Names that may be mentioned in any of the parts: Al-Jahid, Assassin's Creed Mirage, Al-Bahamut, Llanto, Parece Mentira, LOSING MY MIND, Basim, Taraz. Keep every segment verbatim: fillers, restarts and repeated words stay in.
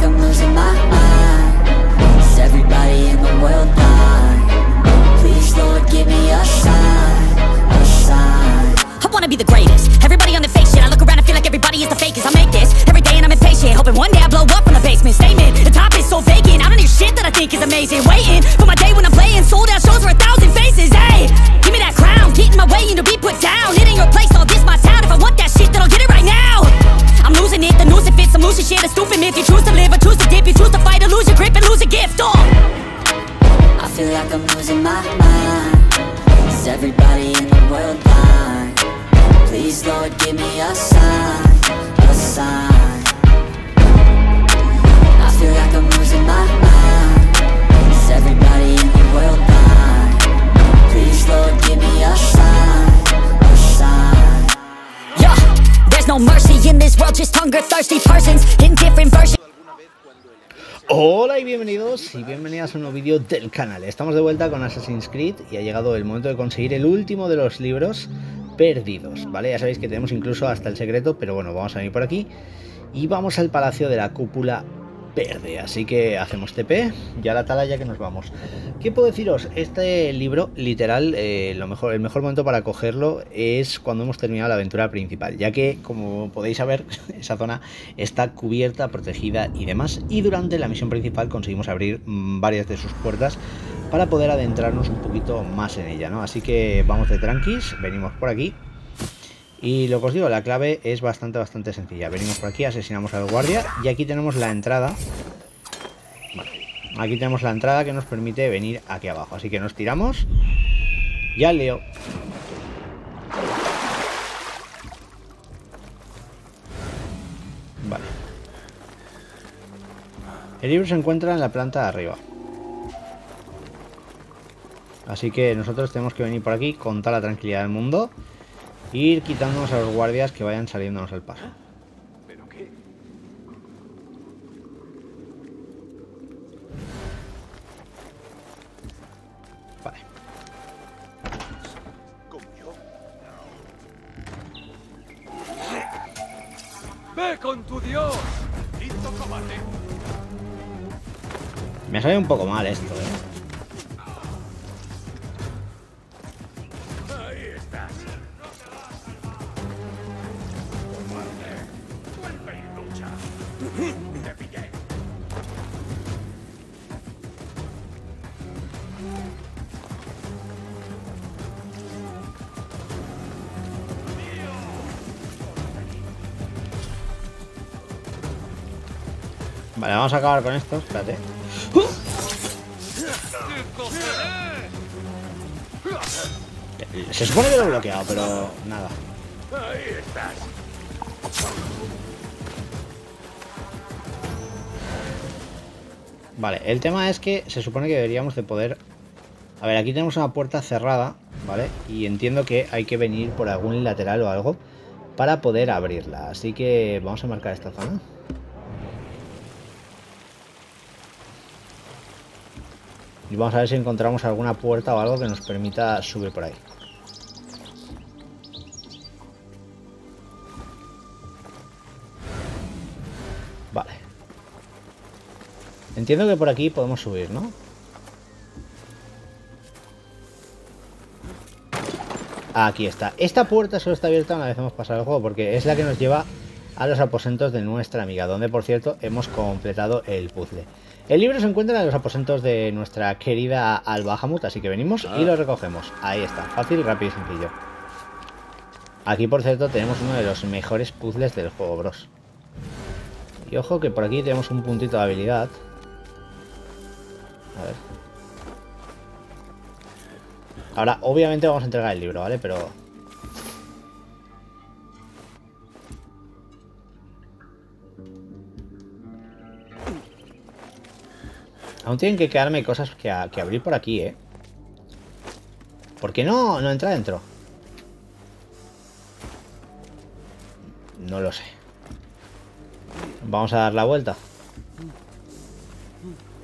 like I'm losing my mind. Is everybody in the world blind? Please, Lord, give me a sign, a sign. I wanna be the greatest. Everybody on the fake shit. I look around and feel like everybody is the fakest. I make this every day and I'm impatient, hoping one day I blow up from the basement. Statement: the top is so vacant. I don't hear shit that I think is amazing. Waiting for my day when I'm playing sold out shows for a thousand faces. Hey, give me that crown. Get in my way and to be put down. It ain't your place. All this my town. If I want that shit, then I'll get it right now. I'm losing it. The news it fits. I'm losing shit. A stupid myth. You choose to live or choose to dip. You choose to fight or lose your grip and lose your gift. Oh. I feel like I'm losing my mind. Is everybody in the world blind? Please, Lord, give me a sign, a sign. I feel like I'm losing my mind. Is everybody in the world blind? Please, Lord, give me a sign, a sign. Yeah, there's no mercy in this world, just hunger-thirsty persons in different versions. Hola y bienvenidos y bienvenidas a un nuevo vídeo del canal. Estamos de vuelta con Assassin's Creed y ha llegado el momento de conseguir el último de los libros perdidos, ¿vale? Ya sabéis que tenemos incluso hasta el secreto, pero bueno, vamos a venir por aquí y vamos al Palacio de la Cúpula Verde. Así que hacemos T P y a la atalaya que nos vamos. ¿Qué puedo deciros? Este libro, literal, eh, lo mejor, el mejor momento para cogerlo es cuando hemos terminado la aventura principal, ya que, como podéis saber, esa zona está cubierta, protegida y demás, y durante la misión principal conseguimos abrir mmm, varias de sus puertas para poder adentrarnos un poquito más en ella, ¿no? Así que vamos de tranquis, venimos por aquí. Y lo que os digo, la clave es bastante, bastante sencilla. Venimos por aquí, asesinamos al guardia y aquí tenemos la entrada. Bueno, aquí tenemos la entrada que nos permite venir aquí abajo. Así que nos tiramos y al lío. Vale. El libro se encuentra en la planta de arriba. Así que nosotros tenemos que venir por aquí con toda la tranquilidad del mundo. Ir quitándonos a los guardias que vayan saliéndonos al paso. ¿Pero qué? Vale. ¿Cómo yo? ¡Ve con tu Dios! ¡Listo combate! Me ha salido un poco mal esto, eh. Vale, vamos a acabar con esto, espérate. ¡Uh! Se supone que lo he bloqueado, pero nada. Ahí estás. Vale, el tema es que se supone que deberíamos de poder... A ver, aquí tenemos una puerta cerrada, ¿vale? Y entiendo que hay que venir por algún lateral o algo para poder abrirla. Así que vamos a marcar esta zona. Y vamos a ver si encontramos alguna puerta o algo que nos permita subir por ahí. Vale. Entiendo que por aquí podemos subir, ¿no? Aquí está. Esta puerta solo está abierta una vez hemos pasado el juego, porque es la que nos lleva a los aposentos de nuestra amiga, donde por cierto hemos completado el puzzle. El libro se encuentra en los aposentos de nuestra querida Al-Bahamut, así que venimos y lo recogemos. Ahí está, fácil, rápido y sencillo. Aquí por cierto tenemos uno de los mejores puzzles del juego, bros. Y ojo que por aquí tenemos un puntito de habilidad. A ver. Ahora obviamente vamos a entregar el libro, ¿vale? Pero... aún tienen que quedarme cosas que, a, que abrir por aquí, ¿eh? ¿Por qué no, no entra dentro? No lo sé. Vamos a dar la vuelta.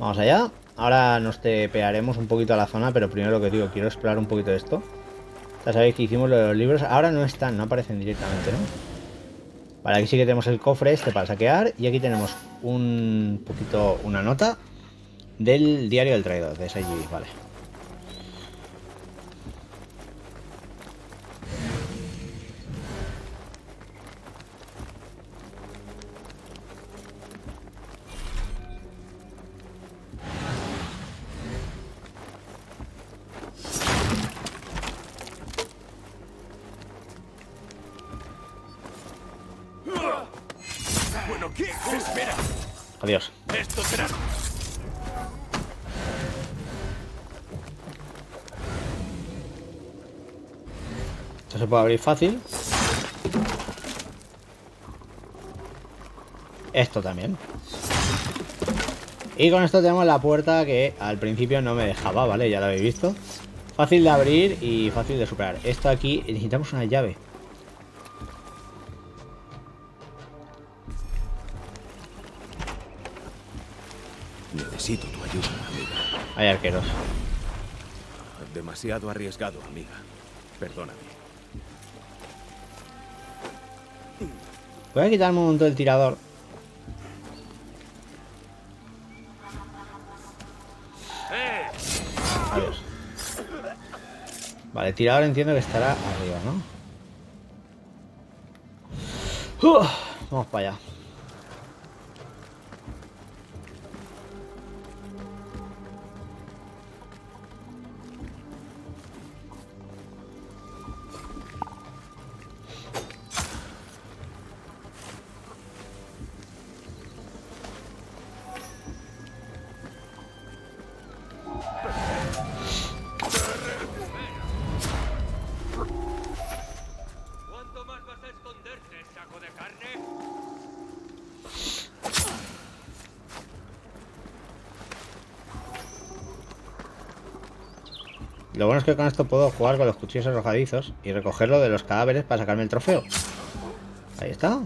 Vamos allá. Ahora nos tepearemos un poquito a la zona, pero primero lo que digo, quiero explorar un poquito esto. Ya sabéis que hicimos lo de los libros. Ahora no están, no aparecen directamente, ¿no? Vale, aquí sí que tenemos el cofre este para saquear. Y aquí tenemos un poquito, una nota del diario del traidor, de S G, vale. Adiós. Esto será. Esto se puede abrir fácil. Esto también. Y con esto tenemos la puerta que al principio no me dejaba, ¿vale? Ya lo habéis visto. Fácil de abrir y fácil de superar. Esto aquí necesitamos una llave. Necesito tu ayuda, amiga. Hay arqueros. Demasiado arriesgado, amiga. Perdóname. Voy a quitarme un montón el tirador. Adiós. Vale, el tirador entiendo que estará arriba, ¿no? Uf, vamos para allá. Lo bueno es que con esto puedo jugar con los cuchillos arrojadizos y recogerlo de los cadáveres para sacarme el trofeo. Ahí está.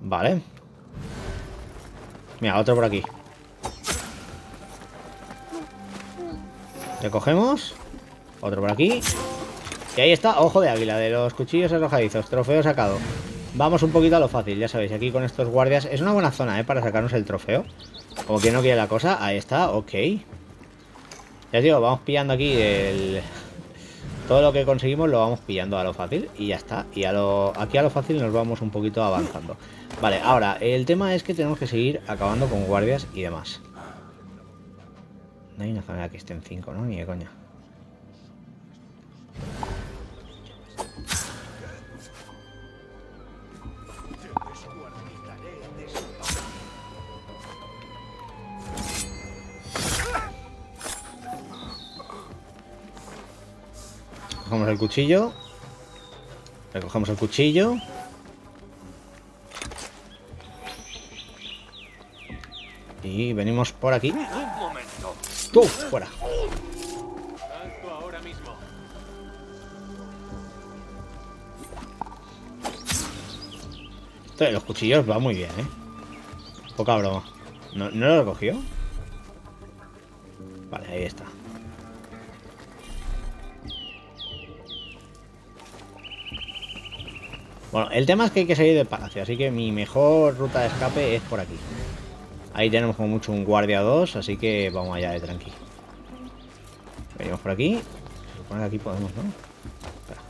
Vale. Mira, otro por aquí. Recogemos. Otro por aquí. Y ahí está, ojo de águila, de los cuchillos arrojadizos, trofeo sacado. Vamos un poquito a lo fácil, ya sabéis, aquí con estos guardias. Es una buena zona, ¿eh? Para sacarnos el trofeo. Como que no quiere la cosa, ahí está, ok. Ya os digo, vamos pillando aquí el... todo lo que conseguimos lo vamos pillando a lo fácil y ya está. Y a lo... aquí a lo fácil nos vamos un poquito avanzando. Vale, ahora, el tema es que tenemos que seguir acabando con guardias y demás. No hay una zona en la que estén cinco, ¿no? Ni de coña. Recogemos el cuchillo. Recogemos el cuchillo. Y venimos por aquí. Un momento. ¡Tú! ¡Fuera! Ahora mismo. Esto de los cuchillos va muy bien, ¿eh? Poca broma. ¿No, no lo recogió? Vale, ahí está. Bueno, el tema es que hay que salir del palacio, así que mi mejor ruta de escape es por aquí. Ahí tenemos como mucho un guardia dos, así que vamos allá de tranqui. Venimos por aquí. Se supone que aquí podemos, ¿no? Espera.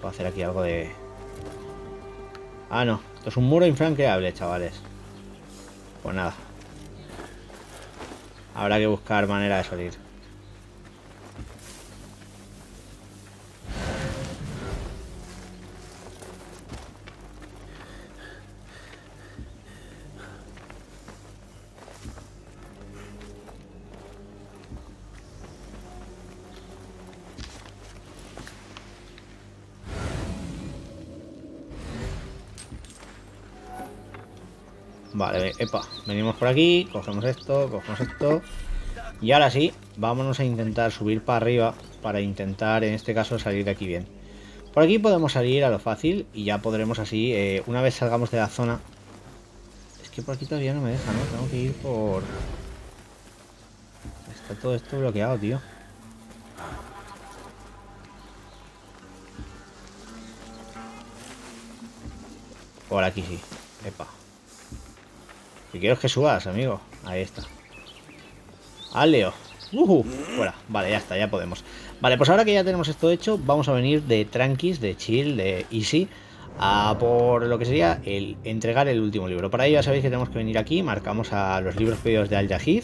Puedo hacer aquí algo de... Ah, no. Esto es un muro infranqueable, chavales. Pues nada. Habrá que buscar manera de salir. Vale, epa, venimos por aquí, cogemos esto, cogemos esto. Y ahora sí, vámonos a intentar subir para arriba para intentar, en este caso, salir de aquí bien. Por aquí podemos salir a lo fácil y ya podremos así, eh, una vez salgamos de la zona, que por aquí todavía no me deja, ¿no? Tengo que ir por... Está todo esto bloqueado, tío. Por aquí sí. Epa. Si quiero que subas, amigo. Ahí está. ¡Aleo! ¡Uh! Fuera. Vale, ya está, ya podemos. Vale, pues ahora que ya tenemos esto hecho, vamos a venir de tranquis, de chill, de easy, a por lo que sería el entregar el último libro. Para ello ya sabéis que tenemos que venir aquí, marcamos a los libros pedidos de Al-Jahid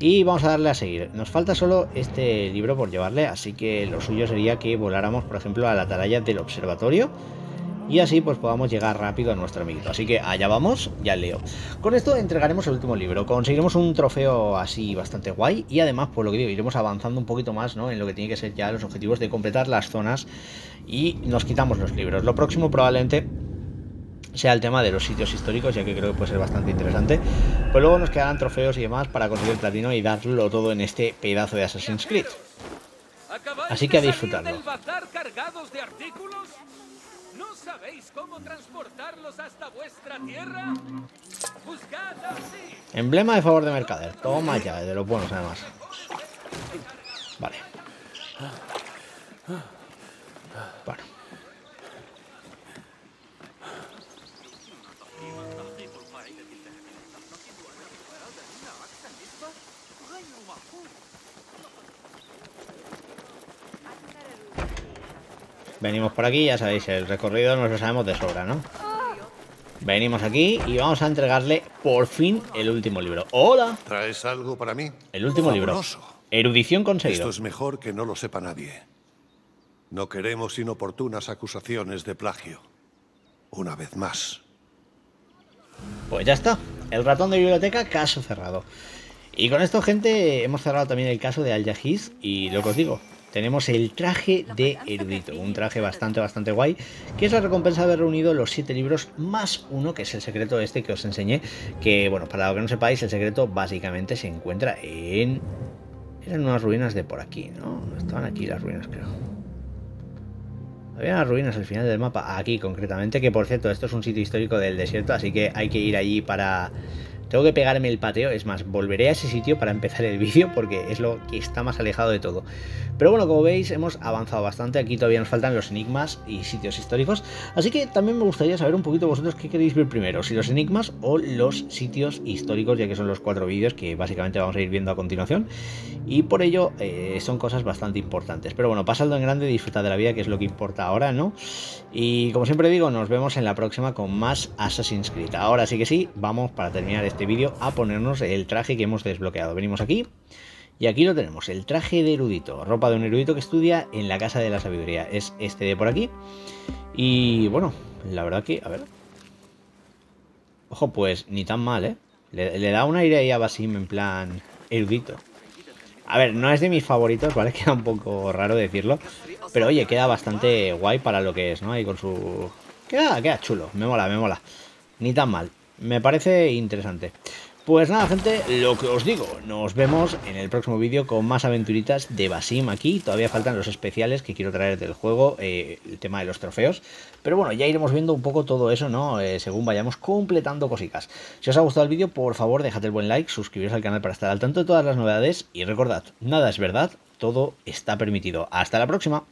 y vamos a darle a seguir. Nos falta solo este libro por llevarle, así que lo suyo sería que voláramos, por ejemplo, a la atalaya del observatorio. Y así pues podamos llegar rápido a nuestro amiguito. Así que allá vamos, ya leo. Con esto entregaremos el último libro. Conseguiremos un trofeo así bastante guay. Y además, pues lo que digo, iremos avanzando un poquito más, ¿no? En lo que tiene que ser ya los objetivos de completar las zonas. Y nos quitamos los libros. Lo próximo probablemente sea el tema de los sitios históricos, ya que creo que puede ser bastante interesante. Pues luego nos quedarán trofeos y demás para conseguir el platino y darlo todo en este pedazo de Assassin's Creed. Así que a disfrutarlo. ¿No sabéis cómo transportarlos hasta vuestra tierra? Buscad así. Emblema de favor de mercader. Toma ya, de los buenos además. Vale. Bueno. Venimos por aquí, ya sabéis, el recorrido nos lo sabemos de sobra, ¿no? Venimos aquí y vamos a entregarle por fin el último libro. ¡Hola! ¿Traes algo para mí? El último Fabuloso. libro. Erudición conseguido. Esto es mejor que no lo sepa nadie. No queremos inoportunas acusaciones de plagio. Una vez más. Pues ya está. El ratón de biblioteca, caso cerrado. Y con esto, gente, hemos cerrado también el caso de Al-Jahid y lo que os digo. Tenemos el traje de erudito, un traje bastante, bastante guay, que es la recompensa de haber reunido los siete libros más uno, que es el secreto este que os enseñé, que, bueno, para lo que no sepáis, el secreto básicamente se encuentra en... Eran unas ruinas de por aquí, ¿no? Estaban aquí las ruinas, creo. Había unas ruinas al final del mapa, aquí concretamente, que por cierto, esto es un sitio histórico del desierto, así que hay que ir allí para... Tengo que pegarme el pateo, es más, volveré a ese sitio para empezar el vídeo porque es lo que está más alejado de todo. Pero bueno, como veis hemos avanzado bastante, aquí todavía nos faltan los enigmas y sitios históricos. Así que también me gustaría saber un poquito vosotros qué queréis ver primero, si los enigmas o los sitios históricos, ya que son los cuatro vídeos que básicamente vamos a ir viendo a continuación. Y por ello eh, son cosas bastante importantes. Pero bueno, pasadlo en grande, disfrutad de la vida, que es lo que importa ahora, ¿no? Y como siempre digo, nos vemos en la próxima con más Assassin's Creed. Ahora sí que sí, vamos para terminar este vídeo a ponernos el traje que hemos desbloqueado. Venimos aquí y aquí lo tenemos, el traje de erudito, ropa de un erudito que estudia en la casa de la sabiduría, es este de por aquí. Y bueno, la verdad que, a ver, ojo, pues ni tan mal, ¿eh? le, le da un aire ahí a Basim en plan erudito. A ver, no es de mis favoritos, ¿vale? Queda un poco raro decirlo, pero oye, queda bastante guay para lo que es, ¿no? Ahí con su... queda, queda chulo, me mola, me mola, ni tan mal. Me parece interesante. Pues nada, gente, lo que os digo, nos vemos en el próximo vídeo con más aventuritas de Basim aquí. Todavía faltan los especiales que quiero traer del juego, eh, el tema de los trofeos. Pero bueno, ya iremos viendo un poco todo eso, ¿no? Eh, según vayamos completando cositas. Si os ha gustado el vídeo, por favor, dejad el buen like, suscribiros al canal para estar al tanto de todas las novedades. Y recordad, nada es verdad, todo está permitido. Hasta la próxima.